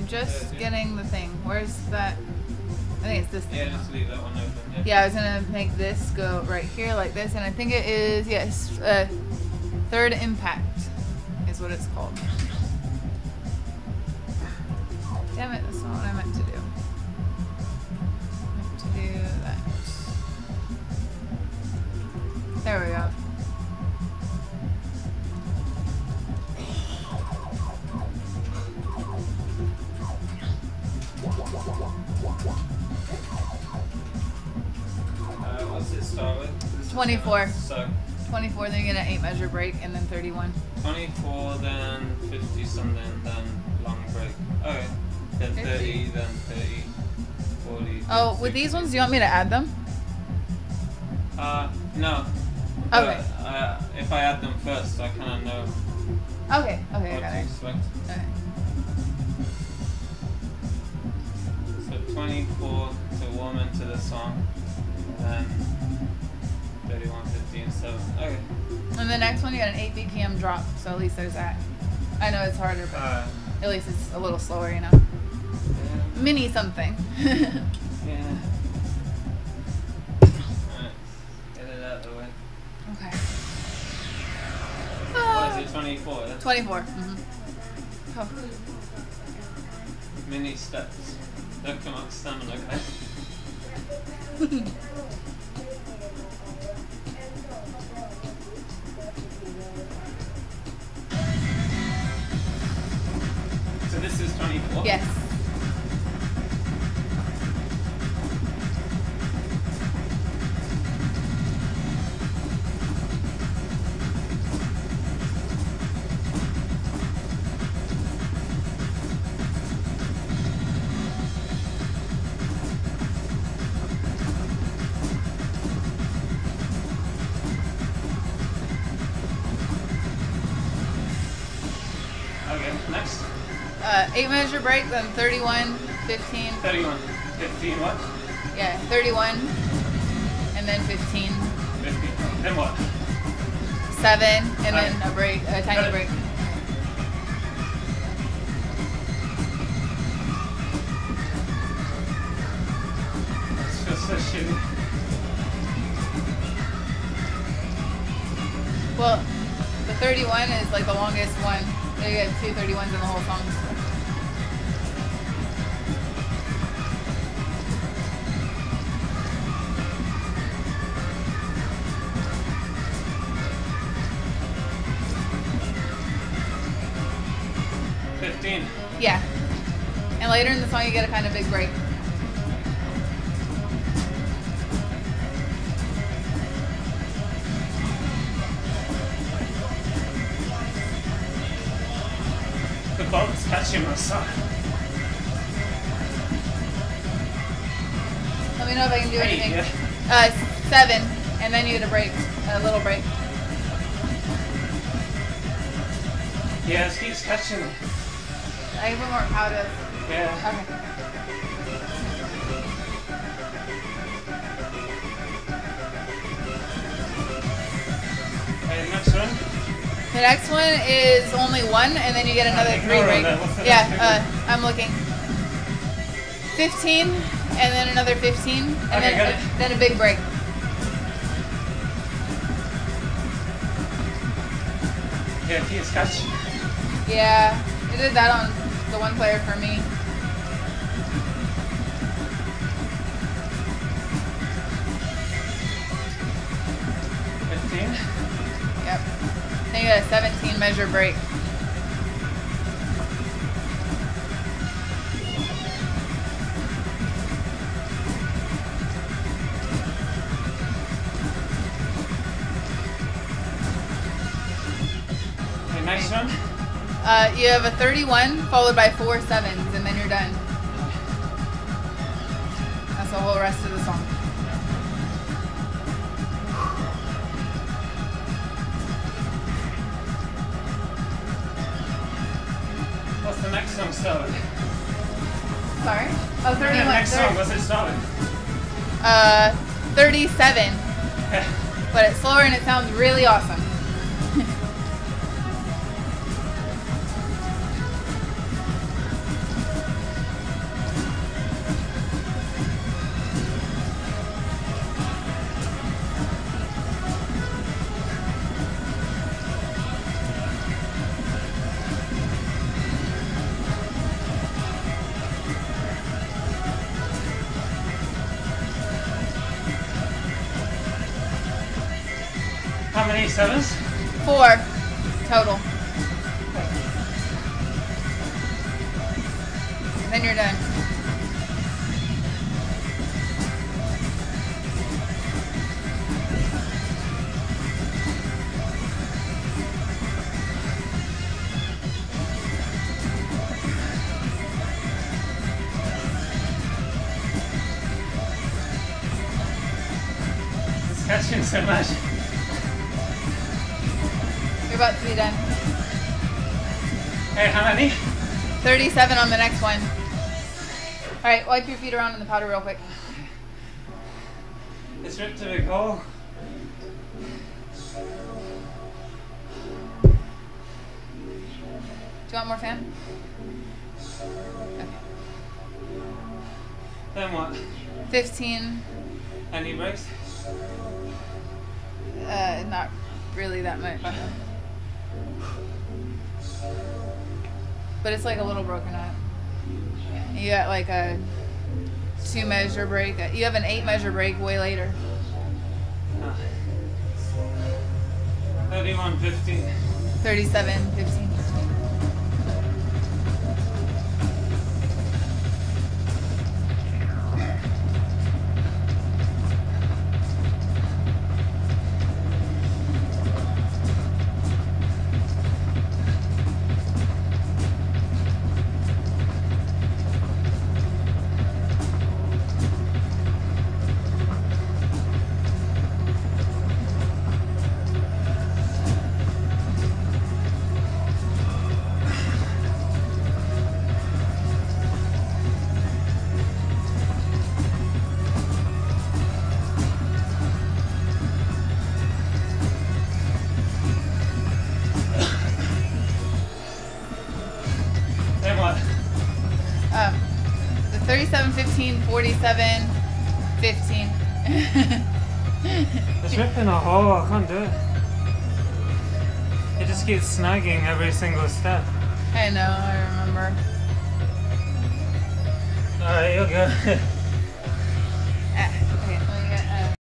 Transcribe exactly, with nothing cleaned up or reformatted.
I'm just getting the thing. Where's that? I think it's this thing. Yeah, just leave that one open. Yeah, yeah, I was going to make this go right here like this, and I think it is, yes, uh, Third Impact is what it's called. Damn it, that's not what I meant to do. I meant to do that. There we go. twenty-four. twenty-four, then you get an eight measure break, and then thirty-one. twenty-four, then fifty something, then long break. Okay. Then thirty, then thirty, forty. Oh, with these ones, do you want me to add them? Uh, no. Okay. But, uh, if I add them first, I kind of know. Okay, okay, I got it. Expect. Okay. So twenty-four to warm into the song, and then. So, okay. And the next one, you got an eight B P M drop, so at least there's that. I know it's harder, but uh, at least it's a little slower, you know. Yeah. Mini something. Yeah. Alright. Get it out of the way. Okay. Uh, what is it, twenty-four? Yeah? twenty-four. Mm-hmm. Oh. Mini steps. Don't come up stamina, guys. This is twenty-four? Yes. Okay, next. Uh, eight measure break, then thirty-one, fifteen. thirty-one, fifteen what? Yeah, thirty-one, and then fifteen. fifteen, then what? seven, and okay. Then a break, a tiny break. It's just so shitty. Well, the thirty-one is like the longest one. You get two thirty-ones in the whole song. Fifteen. Yeah. And later in the song you get a kind of big break. The boat's catching my son. Let me know if I can do Eight, anything. Yeah. Uh, seven, and then you get a break, a little break. Yeah, it keeps catching me. I even more out of. Yeah. Okay. The next one is only one, and then you get another three break. Yeah, uh, I'm looking. fifteen, and then another fifteen, and okay, then, a, then a big break. Yeah, he is catch. Yeah, you did that on the one player for me. fifteen? Yep. Then you got a seventeen measure break. Okay, next one. Uh, you have a thirty-one followed by four sevens, and then you're done. That's the whole rest of the song. What's the next song, Starlet? Sorry? Oh, thirty-one. The next song, what's it started? Uh, thirty-seven. But it's slower and it sounds really awesome. sevens? Four total. And then you're done. Catching so much. You're about to be done. Hey, how many? thirty-seven on the next one. All right, wipe your feet around in the powder real quick. It's ripped a big hole. Do you want more fan? Okay. Then what? fifteen. Any breaks? Uh, not really that much. But it's like a little broken up. You got like a two measure break. You have an eight measure break way later. thirty-one fifteen. thirty-seven fifteen. forty-seven fifteen. It's ripping a hole, I can't do it. It just keeps snagging every single step. I know, I remember. Alright, you're good.